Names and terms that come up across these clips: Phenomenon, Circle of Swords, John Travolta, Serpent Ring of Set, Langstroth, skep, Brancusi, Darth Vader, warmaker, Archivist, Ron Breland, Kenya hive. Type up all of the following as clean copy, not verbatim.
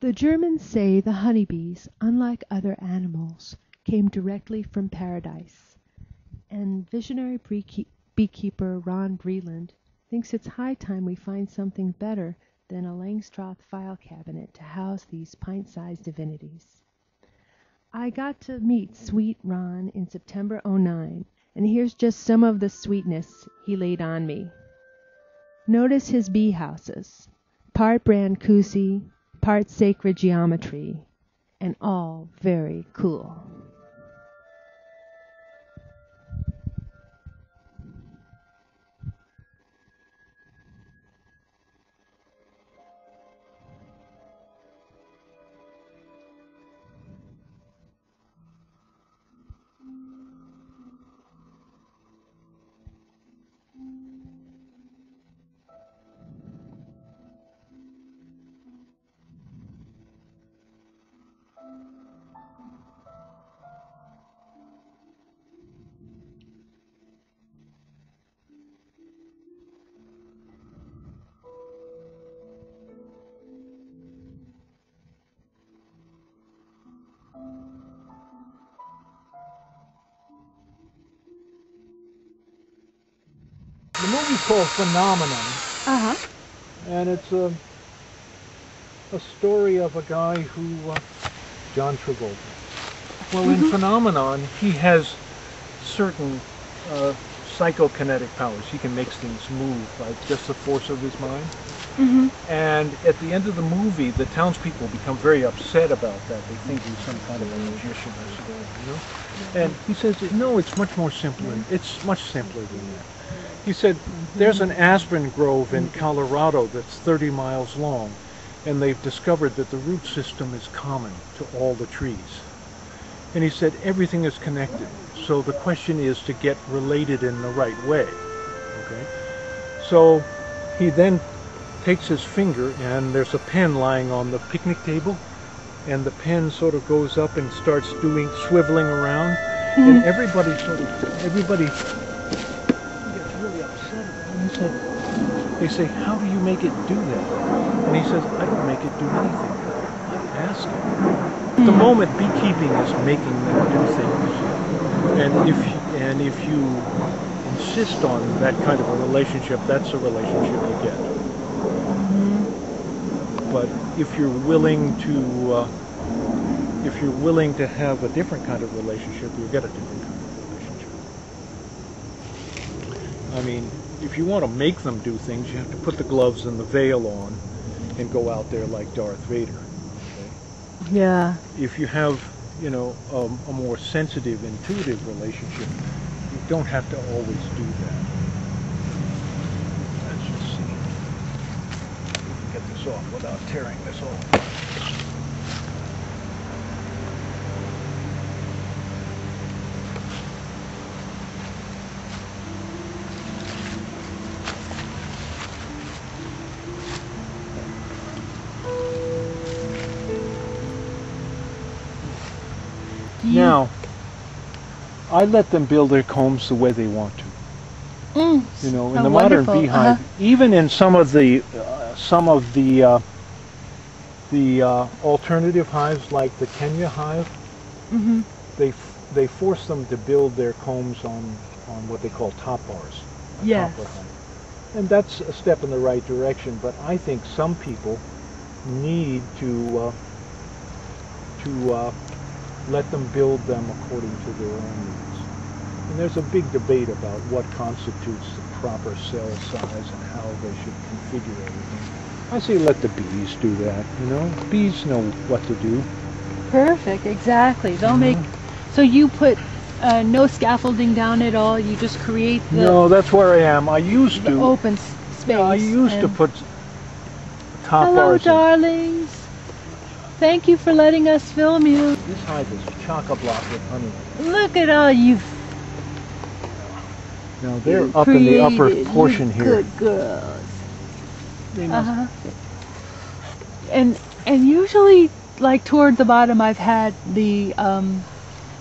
The Germans say the honeybees, unlike other animals, came directly from paradise, and visionary beekeeper Ron Breland thinks it's high time we find something better than a Langstroth file cabinet to house these pint-sized divinities. I got to meet Sweet Ron in September '09, and here's just some of the sweetness he laid on me. Notice his bee houses, part Brancusi, part sacred geometry, and all very cool. The movie's called Phenomenon, and it's a story of a guy who, John Travolta. Well, in Phenomenon, he has certain psychokinetic powers. He can make things move by just the force of his mind. And at the end of the movie, the townspeople become very upset about that. They think he's some kind of a magician or something, you know? And he says, no, it's much more simpler. It's much simpler than that. He said, there's an aspen grove in Colorado that's 30 miles long, and they've discovered that the root system is common to all the trees. And he said, everything is connected, so the question is to get related in the right way. Okay? So he then takes his finger, and there's a pen lying on the picnic table, and the pen sort of goes up and starts swiveling around, and everybody they say, how do you make it do that? And he says, I don't make it do anything. I ask it. At the moment, beekeeping is making them do things. And if you insist on that kind of a relationship, that's a relationship you get. But if you're willing to, have a different kind of relationship, you'll get a different kind of relationship. I mean, if you want to make them do things, you have to put the gloves and the veil on and go out there like Darth Vader. Okay? Yeah. If you have, you know, a more sensitive, intuitive relationship, you don't have to always do that. Let's just see if we can get this off without tearing this off. Now, I let them build their combs the way they want to. You know, in the modern beehive, even in some of the alternative hives, like the Kenya hive, they force them to build their combs on what they call top bars. Top hive. And that's a step in the right direction. But I think some people need to let them build them according to their own needs. And there's a big debate about what constitutes the proper cell size and how they should configure everything. I say let the bees do that, you know? Bees know what to do. Perfect, exactly. They'll make... So you put no scaffolding down at all? You just create the... No, that's where I am. I used to... open space. Yeah, I used to put top bars. Hello, darlings. Thank you for letting us film you. This hive is chock-a-block with honey. Look at all you've Now they're up in the upper portion here. Good girls. And usually, like toward the bottom, I've had the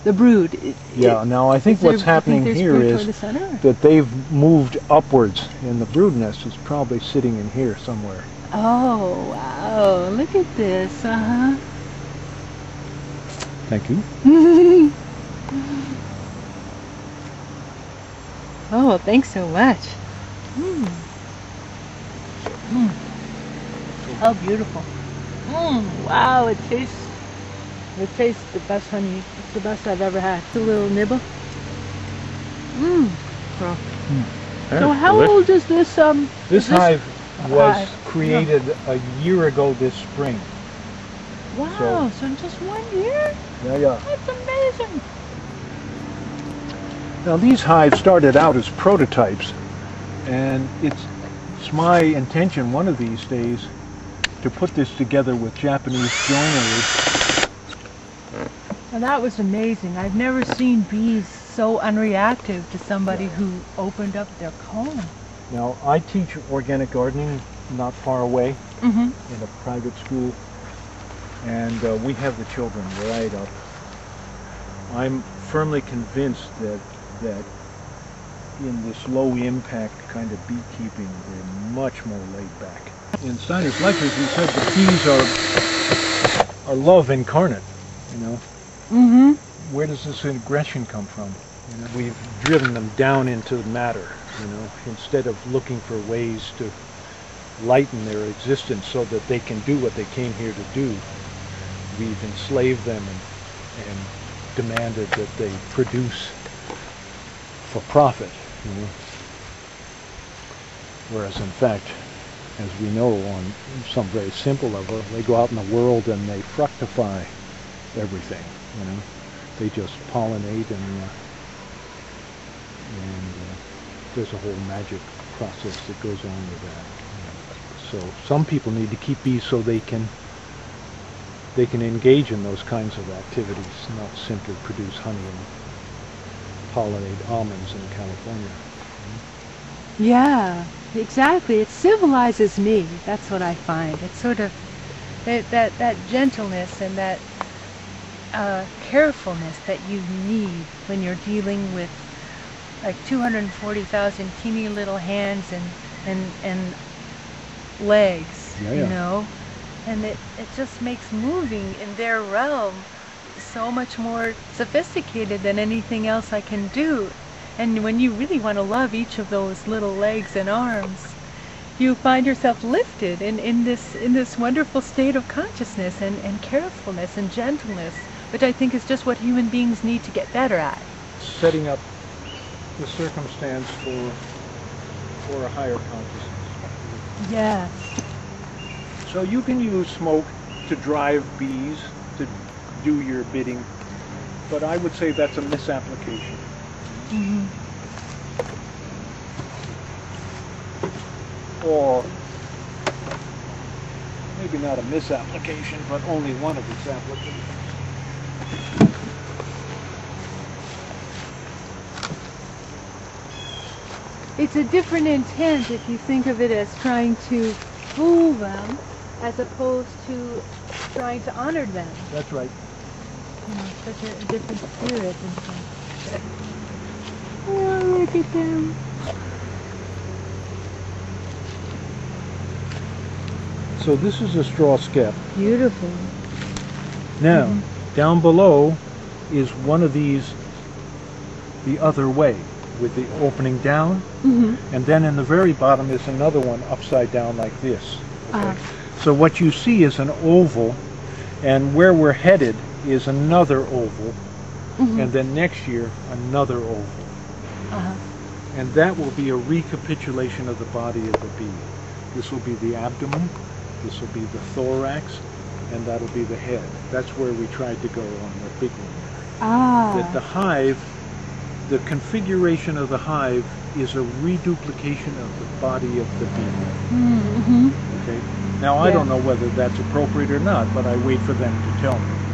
the brood. Yeah, now I think what's happening here is that they've moved upwards, and the brood nest is probably sitting in here somewhere. Oh, wow, look at this, uh-huh. Thank you. Oh, thanks so much. Mm. Mm. How beautiful. Mm. Wow, it tastes the best honey. It's the best I've ever had. It's a little nibble. Mmm. Well. Mm. So how old is this? This hive was created a year ago this spring. Wow, so in just 1 year? Yeah, yeah. That's amazing. Now these hives started out as prototypes, and it's my intention one of these days to put this together with Japanese joinery. Well, that was amazing. I've never seen bees so unreactive to somebody who opened up their comb. Now I teach organic gardening not far away in a private school, and we have the children right up. I'm firmly convinced that in this low impact kind of beekeeping, they're much more laid back. In Steiner's lectures, he said the bees are love incarnate, you know. Mm-hmm. Where does this aggression come from? You know, we've driven them down into the matter, you know, instead of looking for ways to lighten their existence so that they can do what they came here to do. We've enslaved them and demanded that they produce for profit, you know? Whereas in fact, as we know on some very simple level, they go out in the world and they fructify everything, you know. They just pollinate and there's a whole magic process that goes on with that, you know? So some people need to keep bees so they can engage in those kinds of activities, not simply produce honey and pollinate almonds in California. Yeah, exactly. It civilizes me. That's what I find. It's sort of that gentleness and that carefulness that you need when you're dealing with like 240,000 teeny little hands and legs, you know? And it just makes moving in their realm so much more sophisticated than anything else I can do. And when you really want to love each of those little legs and arms, you find yourself lifted in this wonderful state of consciousness and carefulness and gentleness, which I think is just what human beings need to get better at. Setting up the circumstance for a higher consciousness. Yes. So you can use smoke to drive bees to do your bidding, but I would say that's a misapplication. Mm-hmm. Or maybe not a misapplication, but only one of its applications. It's a different intent if you think of it as trying to fool them, as opposed to trying to honor them. That's right. You know, such a different spirit and stuff. Oh, look at them. So this is a straw skep. Beautiful. Now, down below is one of these the other way, with the opening down, and then in the very bottom is another one upside down like this. Okay? So what you see is an oval, and where we're headed is another oval, and then next year another oval. And that will be a recapitulation of the body of the bee. This will be the abdomen, this will be the thorax, and that'll be the head. That's where we tried to go on the big one. That the hive, the configuration of the hive is a reduplication of the body of the bee. Okay. Now I don't know whether that's appropriate or not, but I wait for them to tell me.